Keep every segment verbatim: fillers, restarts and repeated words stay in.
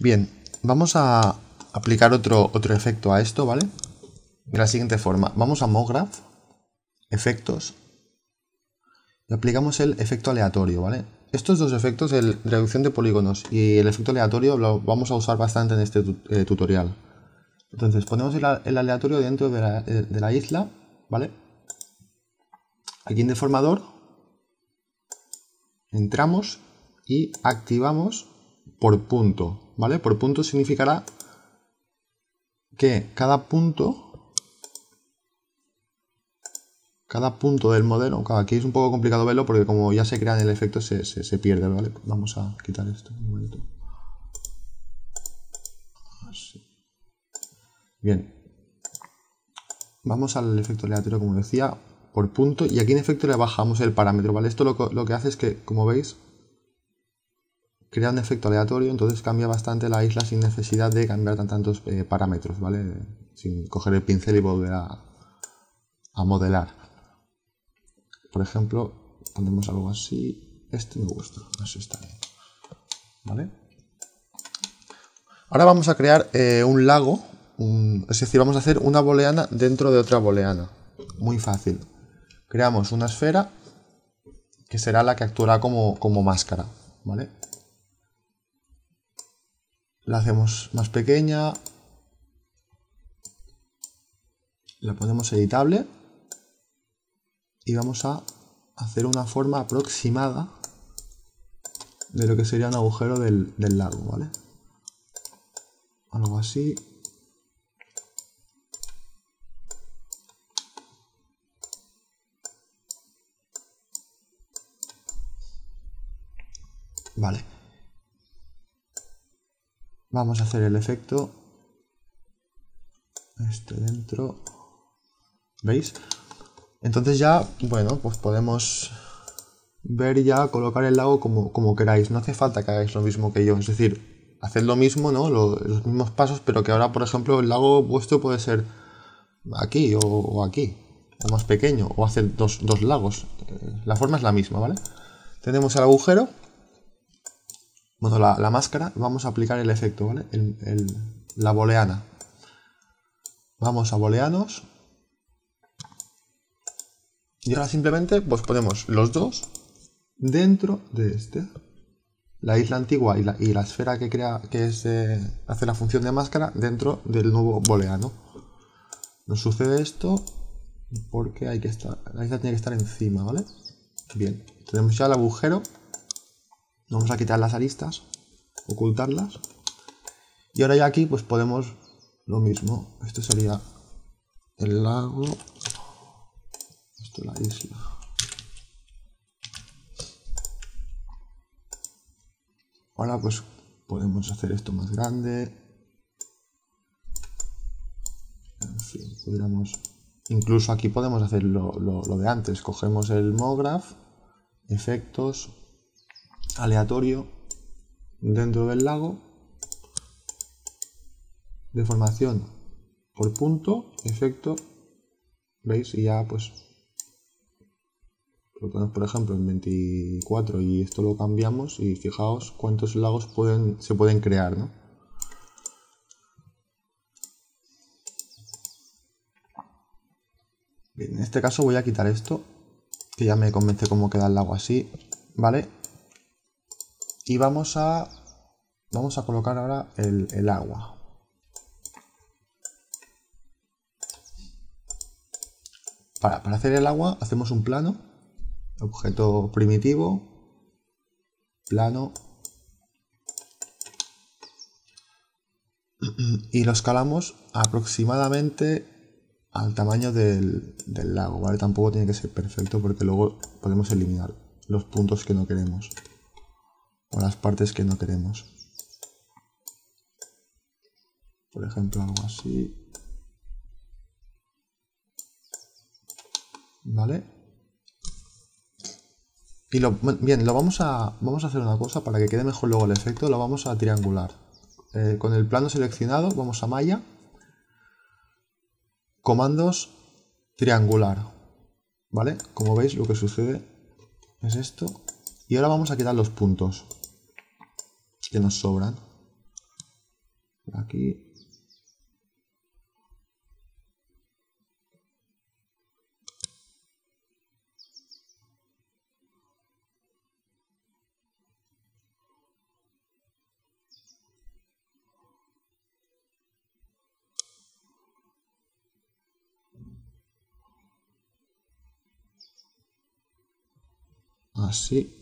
Bien, vamos a aplicar otro, otro efecto a esto, ¿vale? De la siguiente forma, vamos a MoGraph, efectos, y aplicamos el efecto aleatorio, ¿vale? Estos dos efectos, el reducción de polígonos y el efecto aleatorio, lo vamos a usar bastante en este tut- eh, tutorial. Entonces, ponemos el, el aleatorio dentro de la, de la isla, ¿vale? Aquí en Deformador, entramos y activamos por punto, ¿vale? Por punto significará que cada punto, cada punto del modelo, aquí es un poco complicado verlo porque como ya se crea en el efecto se, se, se pierde, ¿vale? Vamos a quitar esto un momento. Así. Bien, vamos al efecto aleatorio, como decía, por punto, y aquí en efecto le bajamos el parámetro, ¿vale? Esto lo, lo que hace es que, como veis, crea un efecto aleatorio, entonces cambia bastante la isla sin necesidad de cambiar tan, tantos eh, parámetros, ¿vale? Sin coger el pincel y volver a, a modelar. Por ejemplo, ponemos algo así, este me gusta, eso está bien, ¿vale? Ahora vamos a crear eh, un lago. Un, es decir, vamos a hacer una booleana dentro de otra booleana. Muy fácil. Creamos una esfera que será la que actuará como, como máscara, ¿vale? La hacemos más pequeña. La ponemos editable. Y vamos a hacer una forma aproximada de lo que sería un agujero del, del lago, ¿vale? Algo así. Vale, vamos a hacer el efecto, este dentro, ¿veis? Entonces ya, bueno, pues podemos ver ya, colocar el lago como, como queráis, no hace falta que hagáis lo mismo que yo, es decir, haced lo mismo, ¿no? Lo, los mismos pasos, pero que ahora, por ejemplo, el lago vuestro puede ser aquí o, o aquí, o más pequeño, o hacer dos, dos lagos, la forma es la misma, ¿vale? Tenemos el agujero. Bueno, la, la máscara, vamos a aplicar el efecto, ¿vale? El, el, la booleana. Vamos a booleanos. Y ahora simplemente pues ponemos los dos dentro de este. La isla antigua y la, y la esfera que crea, que es, eh, hace la función de máscara dentro del nuevo booleano. Nos sucede esto porque hay que estar, la isla tiene que estar encima, ¿vale? Bien, tenemos ya el agujero. Vamos a quitar las aristas, ocultarlas. Y ahora ya aquí pues podemos lo mismo. Esto sería el lago. Esto es la isla. Ahora pues podemos hacer esto más grande. En fin, podríamos... Incluso aquí podemos hacer lo, lo, lo de antes. Cogemos el MoGraph, efectos... aleatorio dentro del lago, deformación por punto, efecto, veis, y ya pues lo ponemos por ejemplo en veinticuatro y esto lo cambiamos y fijaos cuántos lagos pueden, se pueden crear, ¿no? Bien, en este caso voy a quitar esto que ya me convence cómo queda el lago así, ¿vale? Y vamos a, vamos a colocar ahora el, el agua. Para, para hacer el agua hacemos un plano, objeto primitivo, plano, y lo escalamos aproximadamente al tamaño del, del lago, ¿vale? Tampoco tiene que ser perfecto porque luego podemos eliminar los puntos que no queremos. O las partes que no queremos. Por ejemplo, algo así. ¿Vale? Y lo, bien, lo vamos a, vamos a hacer una cosa para que quede mejor luego el efecto. Lo vamos a triangular. Eh, con el plano seleccionado, vamos a malla. Comandos, triangular. ¿Vale? Como veis, lo que sucede es esto. Y ahora vamos a quitar los puntos que nos sobran. aquí. Así.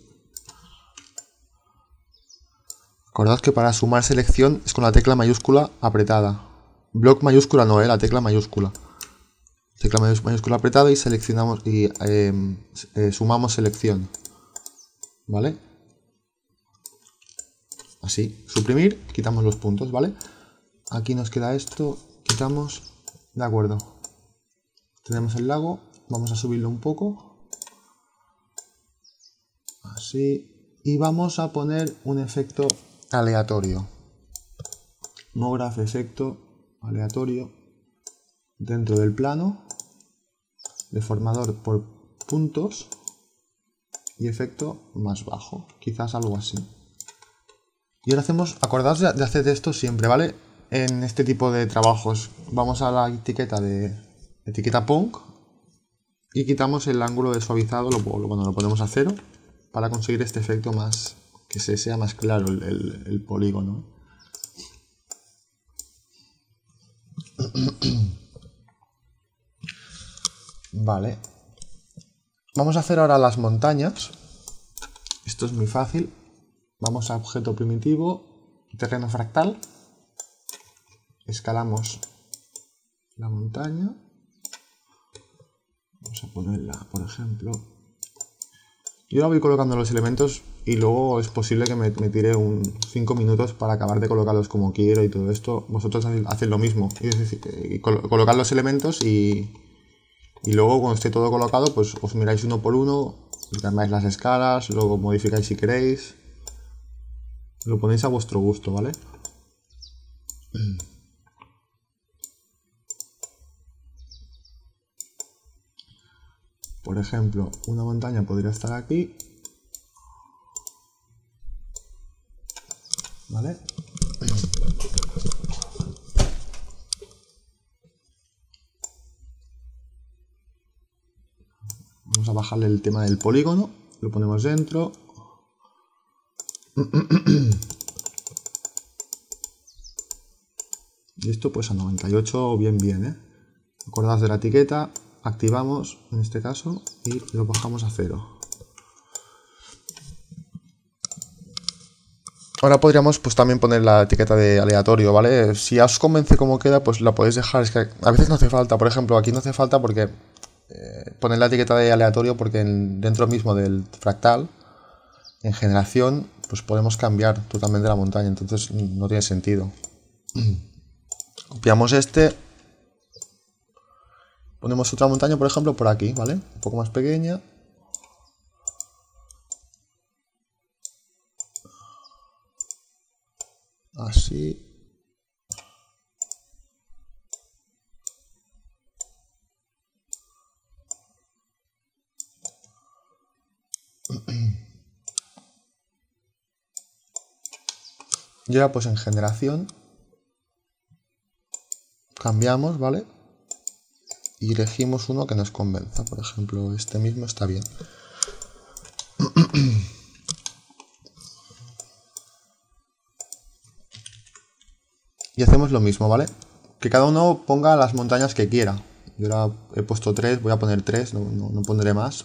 Recordad que para sumar selección es con la tecla mayúscula apretada. Block mayúscula no, ¿eh? La tecla mayúscula. Tecla mayúscula apretada y seleccionamos y eh, eh, sumamos selección. ¿Vale? Así. Suprimir, quitamos los puntos, ¿vale? Aquí nos queda esto, quitamos. De acuerdo. Tenemos el lago, vamos a subirlo un poco. Así, y vamos a poner un efecto aleatorio. MoGraph efecto aleatorio dentro del plano, deformador por puntos y efecto más bajo, quizás algo así. Y ahora hacemos, acordaos de hacer esto siempre, ¿vale? En este tipo de trabajos vamos a la etiqueta de etiqueta punk y quitamos el ángulo de suavizado, lo, bueno, lo ponemos a cero. Para conseguir este efecto más, que se sea más claro el, el, el polígono. Vale. Vamos a hacer ahora las montañas. Esto es muy fácil. Vamos a objeto primitivo, terreno fractal. Escalamos la montaña. Vamos a ponerla, por ejemplo... Yo ahora voy colocando los elementos y luego es posible que me, me tire un cinco minutos para acabar de colocarlos como quiero y todo esto. Vosotros hacéis lo mismo, es decir, colocad los elementos y, y luego cuando esté todo colocado pues os miráis uno por uno, cambiáis las escalas, luego modificáis si queréis. Lo ponéis a vuestro gusto, ¿vale? Por ejemplo, una montaña podría estar aquí. ¿Vale? Vamos a bajarle el tema del polígono. Lo ponemos dentro. Y esto pues a noventa y ocho bien bien, ¿eh? Acordaos de la etiqueta. Activamos en este caso y lo bajamos a cero. Ahora podríamos pues también poner la etiqueta de aleatorio, ¿vale? Si os convence cómo queda, pues la podéis dejar. Es que a veces no hace falta, por ejemplo, aquí no hace falta porque eh, poner la etiqueta de aleatorio porque en, dentro mismo del fractal, en generación, pues podemos cambiar totalmente la montaña, entonces no tiene sentido. Copiamos este. Ponemos otra montaña, por ejemplo, por aquí, ¿vale? Un poco más pequeña. Así. Y ahora pues en generación. Cambiamos, ¿vale? Y elegimos uno que nos convenza, por ejemplo, este mismo está bien. Y hacemos lo mismo, ¿vale? Que cada uno ponga las montañas que quiera. Yo ahora he puesto tres, voy a poner tres, no, no, no pondré más.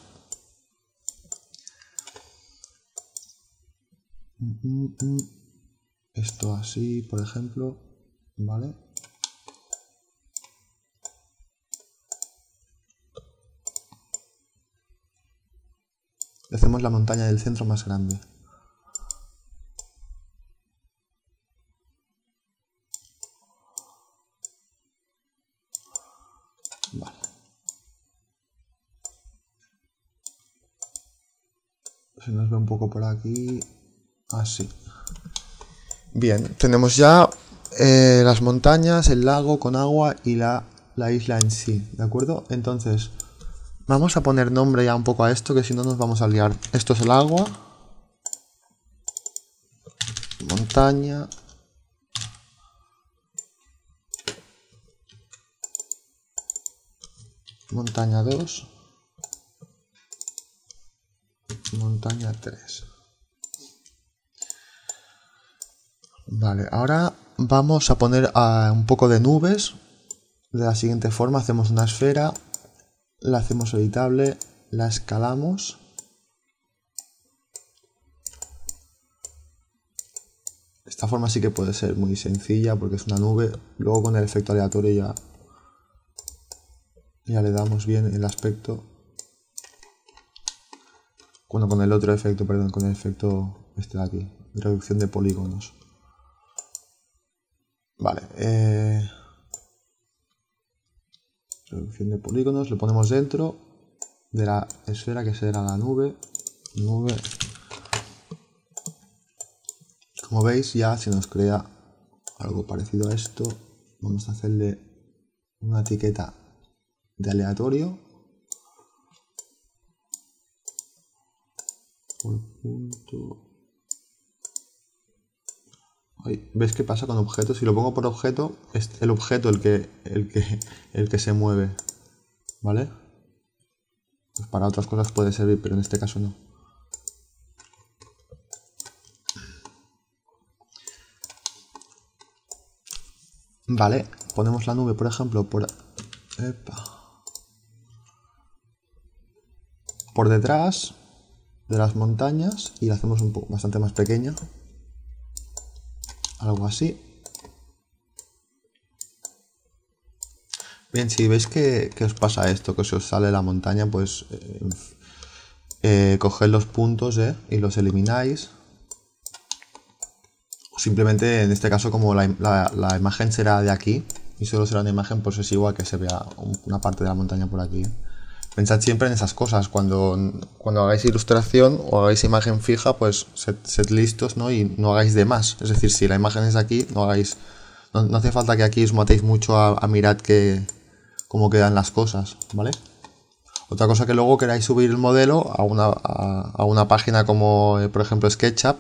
Esto así, por ejemplo, ¿vale? Hacemos la montaña del centro más grande. Vale. Se nos ve un poco por aquí. Así. Bien, tenemos ya eh, las montañas, el lago con agua y la, la isla en sí. ¿De acuerdo? Entonces... Vamos a poner nombre ya un poco a esto, que si no nos vamos a liar. Esto es el agua. Montaña. montaña dos, montaña tres. Vale, ahora vamos a poner a un poco de nubes. De la siguiente forma, hacemos una esfera, la hacemos editable, la escalamos, esta forma sí que puede ser muy sencilla porque es una nube, luego con el efecto aleatorio ya, ya le damos bien el aspecto, bueno, con el otro efecto, perdón, con el efecto este de aquí, reducción de polígonos. Vale, eh... reducción de polígonos, lo ponemos dentro de la esfera que será la nube, nube. Como veis ya se nos crea algo parecido a esto. Vamos a hacerle una etiqueta de aleatorio por punto. Ay, ¿ves qué pasa con objetos? Si lo pongo por objeto, es el objeto el que, el que, el que se mueve, ¿vale? Pues para otras cosas puede servir, pero en este caso no. Vale, ponemos la nube, por ejemplo, por, epa, por detrás de las montañas y la hacemos un poco bastante más pequeña. Algo así. Bien, si veis que, que os pasa esto, que se os sale la montaña, pues eh, eh, coged los puntos eh, y los elimináis. Simplemente en este caso, como la, la, la imagen será de aquí y solo será una imagen, pues es igual que se vea una parte de la montaña por aquí. Pensad siempre en esas cosas. Cuando, cuando hagáis ilustración o hagáis imagen fija, pues sed, sed listos, ¿no? Y no hagáis de más. Es decir, si la imagen es aquí, no hagáis. No, no hace falta que aquí os matéis mucho a, a mirar que, cómo quedan las cosas, ¿vale? Otra cosa que luego queráis subir el modelo a una, a, a una página como, por ejemplo, SketchUp.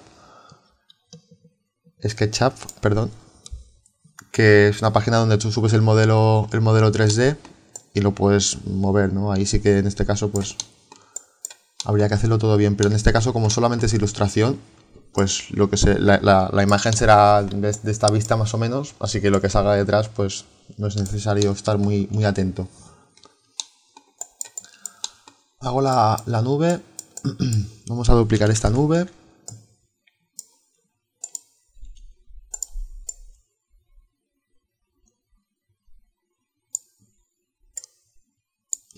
SketchUp, perdón. Que es una página donde tú subes el modelo, el modelo tres D. Y lo puedes mover, ¿no? Ahí sí que en este caso pues habría que hacerlo todo bien, pero en este caso como solamente es ilustración, pues lo que se, la, la, la imagen será de, de esta vista más o menos, así que lo que salga detrás pues no es necesario estar muy, muy atento. Hago la, la nube, vamos a duplicar esta nube.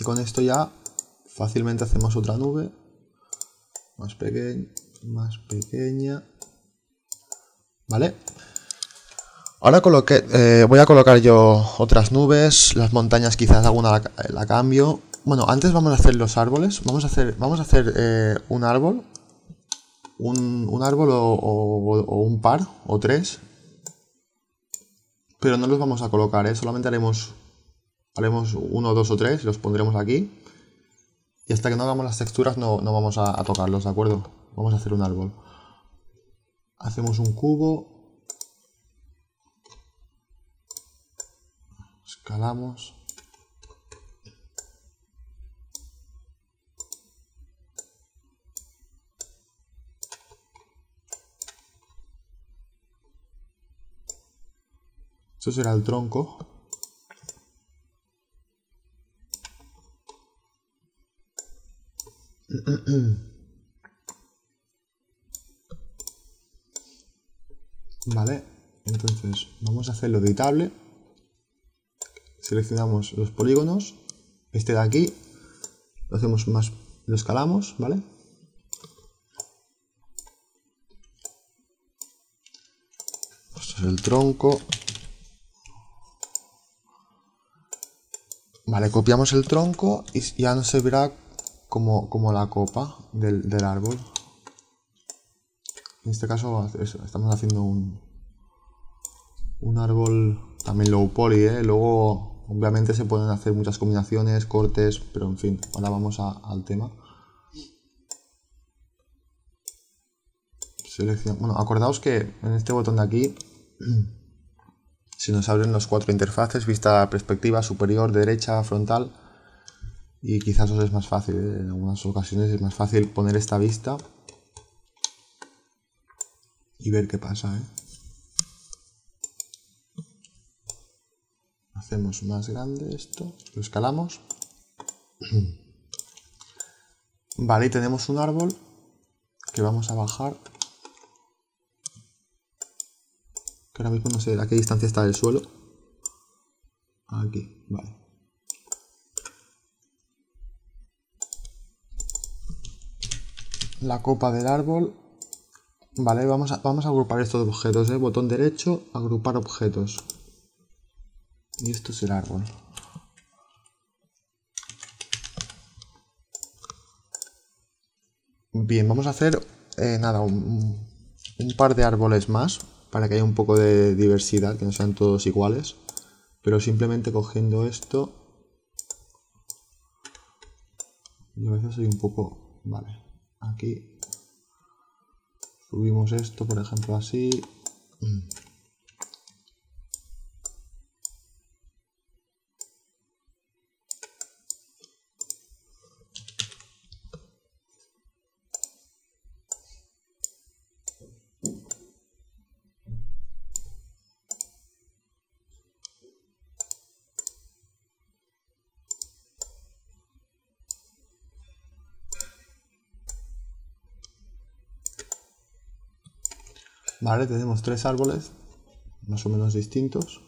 Y con esto ya fácilmente hacemos otra nube, más, peque más pequeña, ¿vale? Ahora coloque, eh, voy a colocar yo otras nubes, las montañas quizás alguna la, la cambio. Bueno, antes vamos a hacer los árboles, vamos a hacer, vamos a hacer eh, un árbol, un, un árbol o, o, o un par o tres, pero no los vamos a colocar, ¿eh? Solamente haremos... haremos uno, dos o tres, los pondremos aquí y hasta que no hagamos las texturas no, no vamos a, a tocarlos, ¿de acuerdo? Vamos a hacer un árbol. Hacemos un cubo, escalamos, esto será el tronco. Vale, entonces vamos a hacerlo editable. Seleccionamos los polígonos, este de aquí, lo hacemos más, lo escalamos, ¿vale? Esto es el tronco. Vale, copiamos el tronco y ya nos servirá Como, como la copa del, del árbol. En este caso estamos haciendo un, un árbol también low poly, ¿eh? Luego obviamente se pueden hacer muchas combinaciones, cortes, pero en fin, ahora vamos a, al tema. Seleccion- bueno, acordaos que en este botón de aquí se nos abren los cuatro interfaces, vista, perspectiva, superior, derecha, frontal. y quizás os es más fácil, ¿eh? En algunas ocasiones es más fácil poner esta vista y ver qué pasa, ¿eh? Hacemos más grande esto, lo escalamos. Vale, y tenemos un árbol que vamos a bajar, que ahora mismo no sé a qué distancia está del suelo. Aquí, vale. La copa del árbol. Vale, vamos a, vamos a agrupar estos objetos, ¿eh? Botón derecho, agrupar objetos. Y esto es el árbol. Bien, vamos a hacer eh, nada, un, un par de árboles más para que haya un poco de diversidad, que no sean todos iguales, pero simplemente cogiendo esto. Yo a veces soy un poco... Vale, aquí subimos esto, por ejemplo, así. Vale, tenemos tres árboles más o menos distintos.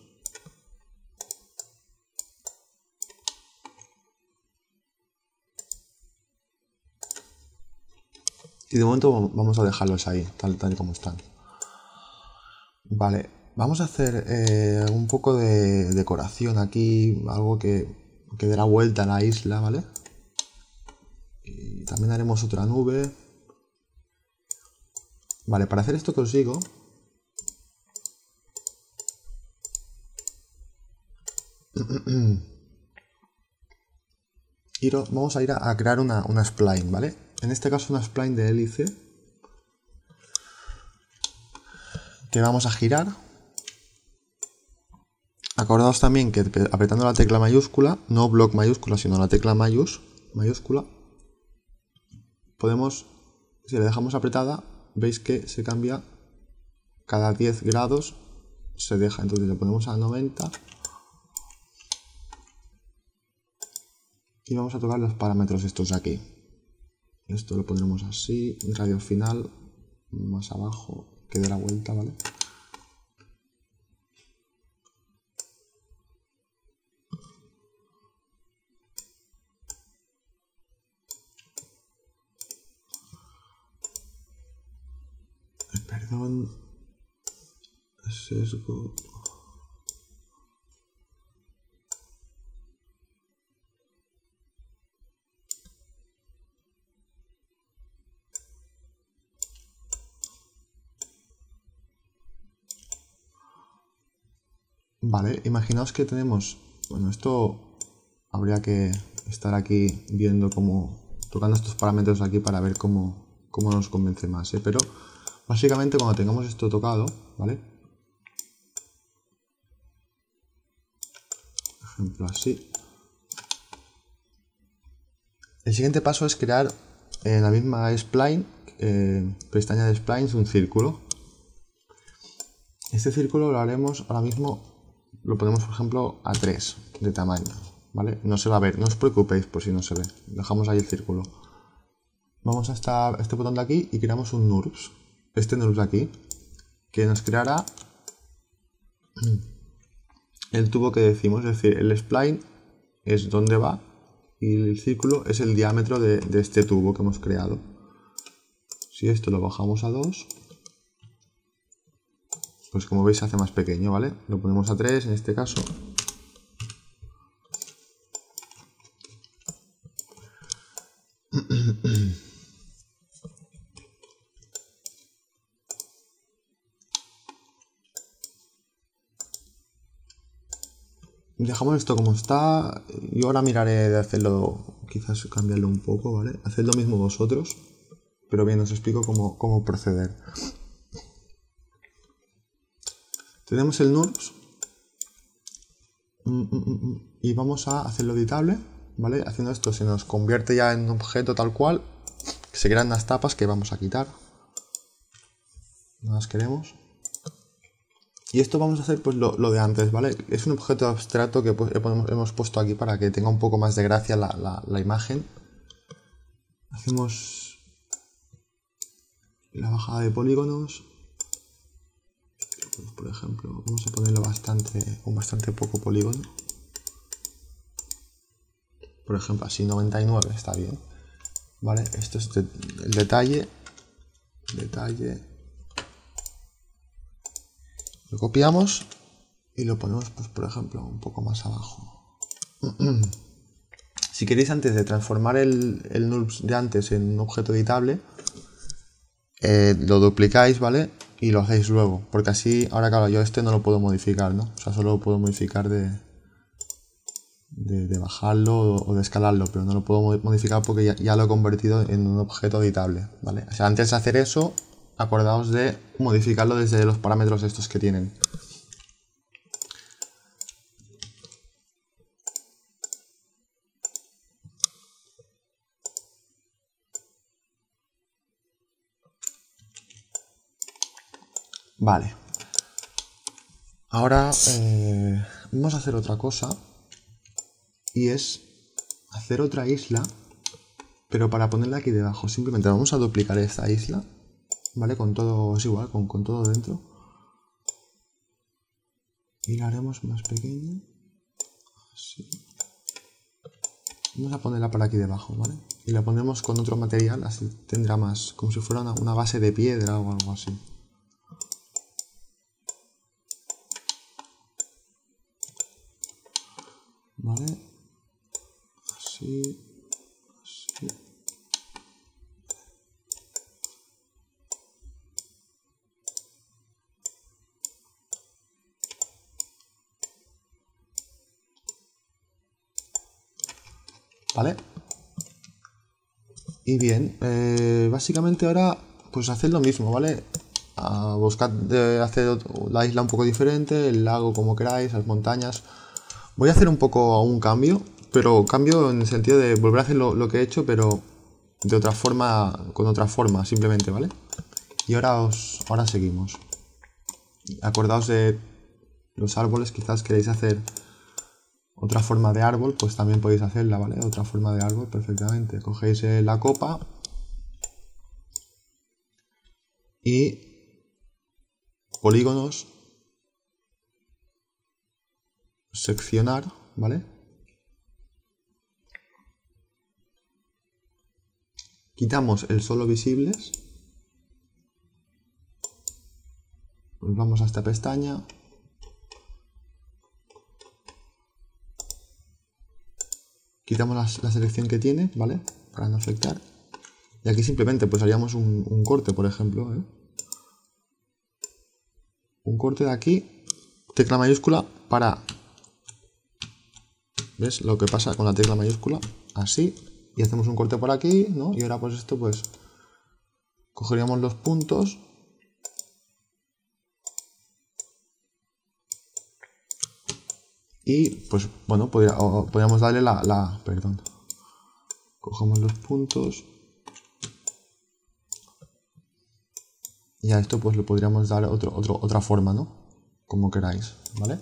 Y de momento vamos a dejarlos ahí, tal, tal y como están. Vale, vamos a hacer eh, un poco de decoración aquí, algo que, que dé la vuelta a la isla, ¿vale? Y también haremos otra nube. Vale, para hacer esto que os digo, vamos a ir a crear una, una spline, ¿vale? En este caso una spline de hélice que vamos a girar. Acordaos también que apretando la tecla mayúscula, no block mayúscula, sino la tecla mayús, mayúscula, podemos, si la dejamos apretada, veis que se cambia cada diez grados, se deja, entonces le ponemos a noventa y vamos a tocar los parámetros estos de aquí. Esto lo pondremos así, radio final, más abajo, que dé la vuelta, ¿vale? Perdón, sesgo. Vale, imaginaos que tenemos, bueno, esto habría que estar aquí viendo cómo, tocando estos parámetros aquí para ver cómo, cómo nos convence más, ¿eh? Pero básicamente cuando tengamos esto tocado, ¿vale? Por ejemplo, así. El siguiente paso es crear en la misma spline, eh, pestaña de splines, un círculo. Este círculo lo haremos ahora mismo, lo ponemos por ejemplo a tres de tamaño, ¿vale? No se va a ver, no os preocupéis por si no se ve. Dejamos ahí el círculo. Vamos hasta este botón de aquí y creamos un NURBS. Este NURBS de aquí, que nos creará el tubo que decimos, es decir, el spline es donde va y el círculo es el diámetro de, de este tubo que hemos creado. Si esto lo bajamos a dos, pues como veis se hace más pequeño, ¿vale? Lo ponemos a tres en este caso. Dejamos esto como está. Yo ahora miraré de hacerlo, quizás cambiarlo un poco, ¿vale? Haced lo mismo vosotros, pero bien, os explico cómo, cómo proceder. Tenemos el NURBS y vamos a hacerlo editable. ¿vale? Haciendo esto se nos convierte ya en un objeto tal cual. Se crean las tapas que vamos a quitar. No las queremos. Y esto vamos a hacer pues lo, lo de antes, ¿vale? Es un objeto abstracto que pues, hemos puesto aquí para que tenga un poco más de gracia la, la, la imagen. Hacemos la bajada de polígonos. Por ejemplo, vamos a ponerlo bastante, con bastante poco polígono. Por ejemplo, así noventa y nueve está bien. Vale, esto es de, el detalle. Detalle. Lo copiamos y lo ponemos, pues, por ejemplo, un poco más abajo. Si queréis, antes de transformar el, el NURBS de antes en un objeto editable, eh, lo duplicáis, ¿vale? Y lo hacéis luego, porque así, ahora claro, yo este no lo puedo modificar, ¿no? O sea, solo lo puedo modificar de, de, de bajarlo o de escalarlo, pero no lo puedo modificar porque ya, ya lo he convertido en un objeto editable, ¿vale? O sea, antes de hacer eso, acordaos de modificarlo desde los parámetros estos que tienen. Vale. Ahora eh, vamos a hacer otra cosa. Y es hacer otra isla. Pero para ponerla aquí debajo, simplemente vamos a duplicar esta isla. ¿Vale? Con todo es igual, con, con todo dentro. Y la haremos más pequeña. Así. Vamos a ponerla para aquí debajo, ¿vale? Y la pondremos con otro material, así tendrá más, como si fuera una, una base de piedra o algo así. Vale, así, así. Vale. Y bien, eh, básicamente ahora pues haced lo mismo, ¿vale? Ah, buscad eh, hacer la isla un poco diferente, el lago como queráis, las montañas. Voy a hacer un poco a un cambio, pero cambio en el sentido de volver a hacer lo, lo que he hecho, pero de otra forma, con otra forma, simplemente, ¿vale? Y ahora, os, ahora seguimos. Acordaos de los árboles, quizás queréis hacer otra forma de árbol, pues también podéis hacerla, ¿vale? Otra forma de árbol, perfectamente. Cogéis eh, la copa y polígonos. Seccionar, ¿vale? Quitamos el solo visibles. Pues vamos a esta pestaña. Quitamos la, la selección que tiene, ¿vale? Para no afectar. Y aquí simplemente pues haríamos un, un corte, por ejemplo, ¿eh? Un corte de aquí, tecla mayúscula para... ¿Ves lo que pasa con la tecla mayúscula? Así. Y hacemos un corte por aquí, ¿no? Y ahora pues esto pues... Cogeríamos los puntos. Y pues bueno, podría, o, podríamos darle la, la... Perdón. Cogemos los puntos. Y a esto pues le podríamos dar otro, otro, otra forma, ¿no? Como queráis, ¿vale?